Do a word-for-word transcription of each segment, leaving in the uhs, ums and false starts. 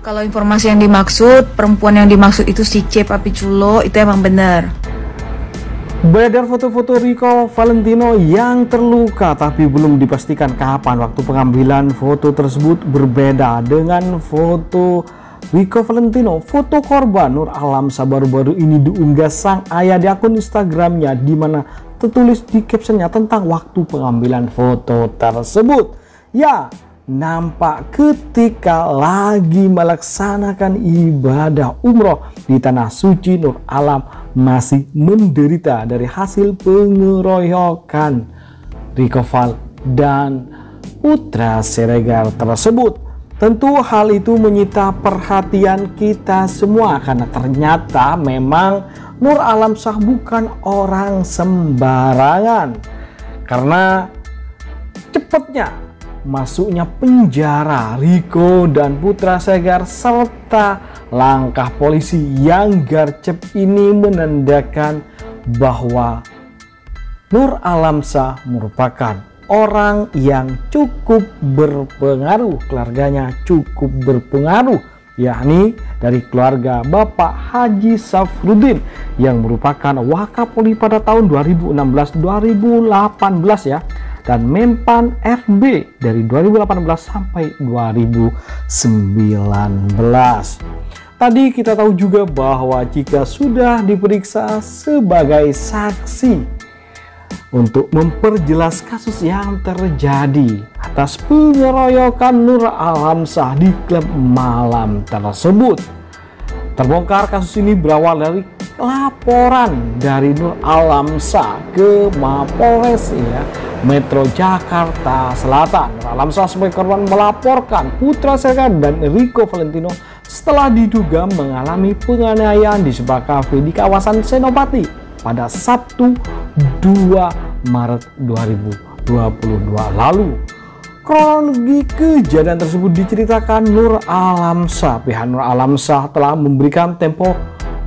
Kalau informasi yang dimaksud, perempuan yang dimaksud itu si C Papi Culo, itu emang benar. Beredar foto-foto Rico Valentino yang terluka, tapi belum dipastikan kapan waktu pengambilan foto tersebut berbeda dengan foto Rico Valentino. Foto korban Nur Alamsyah baru-baru ini diunggah sang ayah di akun Instagramnya, di mana tertulis di captionnya tentang waktu pengambilan foto tersebut. Ya, nampak ketika lagi melaksanakan ibadah umroh di tanah suci, Nur Alam masih menderita dari hasil pengeroyokan Rico Val dan Putra Siregar tersebut. Tentu hal itu menyita perhatian kita semua, karena ternyata memang Nur Alamsyah bukan orang sembarangan, karena cepatnya masuknya penjara Rico dan Putra Siregar serta langkah polisi yang gercep ini menandakan bahwa Nur Alamsyah merupakan orang yang cukup berpengaruh, keluarganya cukup berpengaruh, yakni dari keluarga Bapak Haji Syafruddin yang merupakan Wakapolri pada tahun dua ribu enam belas dua ribu delapan belas ya, dan Menpan R B dari dua ribu delapan belas sampai dua ribu sembilan belas. Tadi kita tahu juga bahwa jika sudah diperiksa sebagai saksi untuk memperjelas kasus yang terjadi atas pengeroyokan Nur Alamsyah di klub malam tersebut, terbongkar kasus ini berawal dari laporan dari Nur Alamsyah ke Mapolres ya, Metro Jakarta Selatan. Nur Alamsyah sebagai korban melaporkan Putra Siregar dan Rico Valentino setelah diduga mengalami penganiayaan di sebuah kafe di kawasan Senopati pada Sabtu dua Maret dua ribu dua puluh dua lalu. Kronologi kejadian tersebut diceritakan Nur Alamsyah. Pihak Nur Alamsyah telah memberikan tempo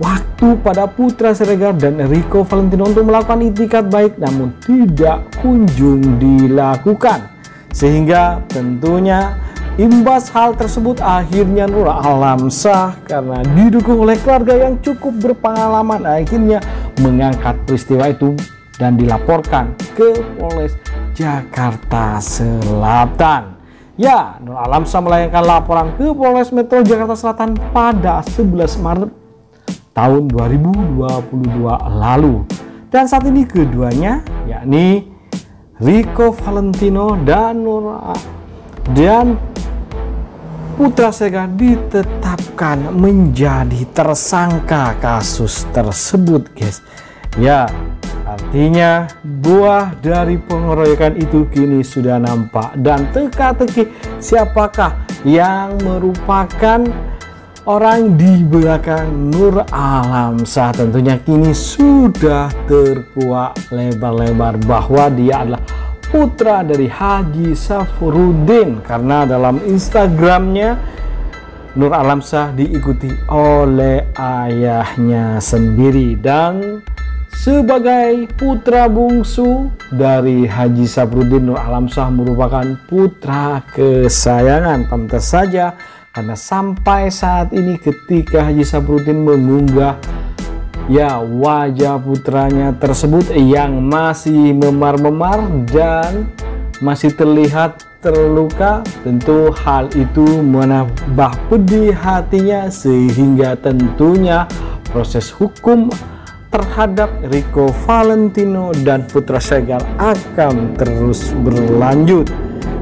waktu pada Putra Siregar dan Rico Valentino untuk melakukan itikad baik, namun tidak kunjung dilakukan. Sehingga tentunya imbas hal tersebut akhirnya Nur Alamsyah, karena didukung oleh keluarga yang cukup berpengalaman, akhirnya mengangkat peristiwa itu dan dilaporkan ke Polres Jakarta Selatan. Ya, Nur Alamsyah melayangkan laporan ke Polres Metro Jakarta Selatan pada sebelas Maret tahun dua ribu dua puluh dua lalu, dan saat ini keduanya, yakni Rico Valentino dan Nur dan Putra Siregar, ditetapkan menjadi tersangka kasus tersebut, guys. Ya, artinya buah dari pengeroyokan itu kini sudah nampak, dan teka-teki siapakah yang merupakan orang di belakang Nur Alamsyah tentunya kini sudah terkuak lebar-lebar bahwa dia adalah putra dari Haji Syafruddin, karena dalam Instagramnya Nur Alamsyah diikuti oleh ayahnya sendiri, dan sebagai putra bungsu dari Haji Syafruddin, Nur Alamsyah merupakan putra kesayangan. Pantas saja karena sampai saat ini ketika Haji Syafruddin mengunggah ya wajah putranya tersebut yang masih memar-memar dan masih terlihat terluka, tentu hal itu menambah pedih hatinya, sehingga tentunya proses hukum terhadap Rico Valentino dan Putra Siregar akan terus berlanjut.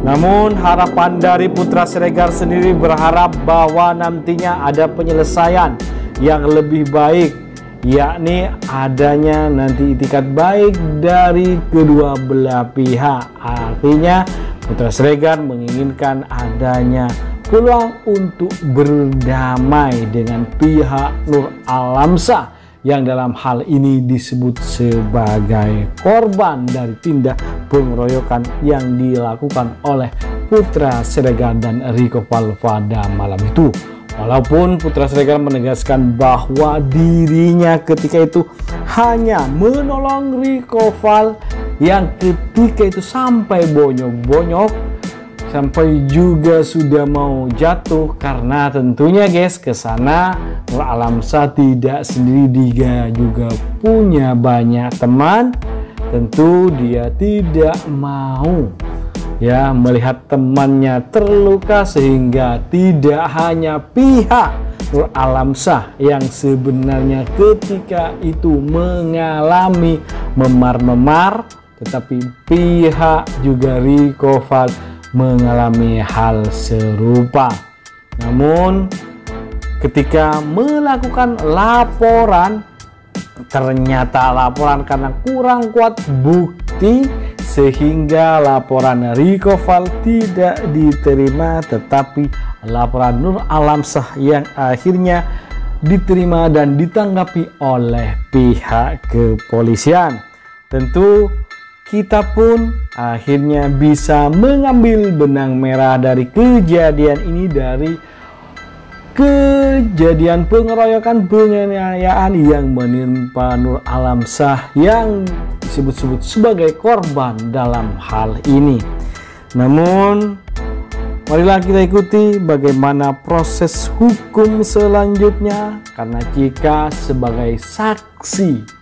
Namun harapan dari Putra Siregar sendiri berharap bahwa nantinya ada penyelesaian yang lebih baik, yakni adanya nanti itikad baik dari kedua belah pihak. Artinya Putra Siregar menginginkan adanya peluang untuk berdamai dengan pihak Nur Alamsyah yang dalam hal ini disebut sebagai korban dari tindak pengeroyokan yang dilakukan oleh Putra Siregar dan Rico Val pada malam itu. Walaupun Putra Siregar menegaskan bahwa dirinya ketika itu hanya menolong Rico Val yang ketika itu sampai bonyok-bonyok, sampai juga sudah mau jatuh karena tentunya guys ke sana Nur Alamsyah tidak sendiri, dia juga punya banyak teman. Tentu dia tidak mau ya melihat temannya terluka sehingga tidak hanya pihak Nur Alamsyah yang sebenarnya ketika itu mengalami memar-memar, tetapi pihak juga Rico Val mengalami hal serupa. Namun ketika melakukan laporan, ternyata laporan karena kurang kuat bukti sehingga laporan Rico Val tidak diterima, tetapi laporan Nur Alamsyah yang akhirnya diterima dan ditanggapi oleh pihak kepolisian. Tentu kita pun akhirnya bisa mengambil benang merah dari kejadian ini, dari kejadian pengeroyokan penganiayaan yang menimpa Nur Alamsyah yang disebut-sebut sebagai korban dalam hal ini. Namun marilah kita ikuti bagaimana proses hukum selanjutnya, karena jika sebagai saksi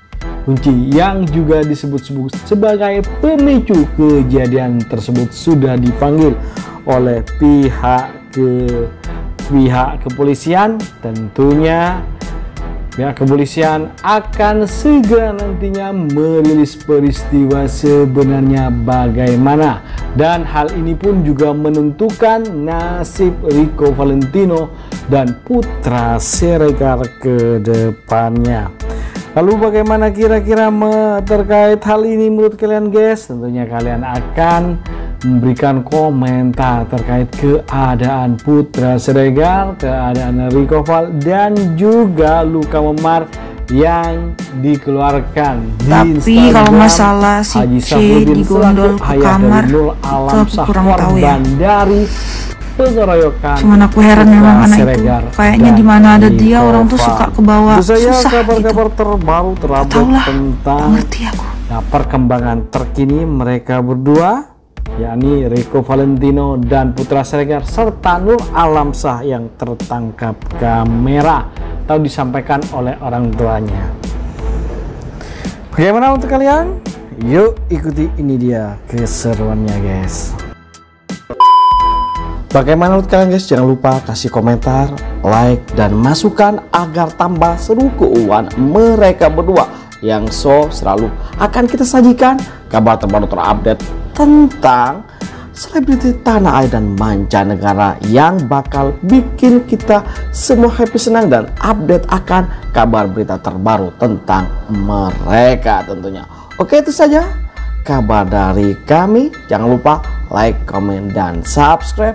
kunci yang juga disebut-sebut sebagai pemicu kejadian tersebut sudah dipanggil oleh pihak ke pihak kepolisian, tentunya pihak kepolisian akan segera nantinya merilis peristiwa sebenarnya bagaimana, dan hal ini pun juga menentukan nasib Rico Valentino dan Putra Siregar ke depannya. Lalu bagaimana kira-kira terkait hal ini menurut kalian guys? Tentunya kalian akan memberikan komentar terkait keadaan Putra Siregar, keadaan Rico Val, dan juga luka memar yang dikeluarkan di Instagram. Tapi kalau masalah si Haji Syafruddin digondol ke kamar, aku kurang tahu ya. Dari cuman aku heran memang anak itu kayaknya di mana ada dia orang tuh suka ke bawah susah kabar-kabar gitu. Terbaru terupdate tentang aku. Nah, perkembangan terkini mereka berdua yakni Rico Valentino dan Putra Siregar serta Nur Alamsyah yang tertangkap kamera atau disampaikan oleh orang tuanya. Bagaimana untuk kalian? Yuk ikuti ini dia keseruannya guys. Bagaimana menurut kalian guys? Jangan lupa kasih komentar, like, dan masukan agar tambah seru keuangan mereka berdua yang so selalu akan kita sajikan kabar terbaru terupdate tentang selebriti tanah air dan mancanegara yang bakal bikin kita semua happy, senang, dan update akan kabar berita terbaru tentang mereka tentunya. Oke, itu saja kabar dari kami. Jangan lupa like, comment, dan subscribe.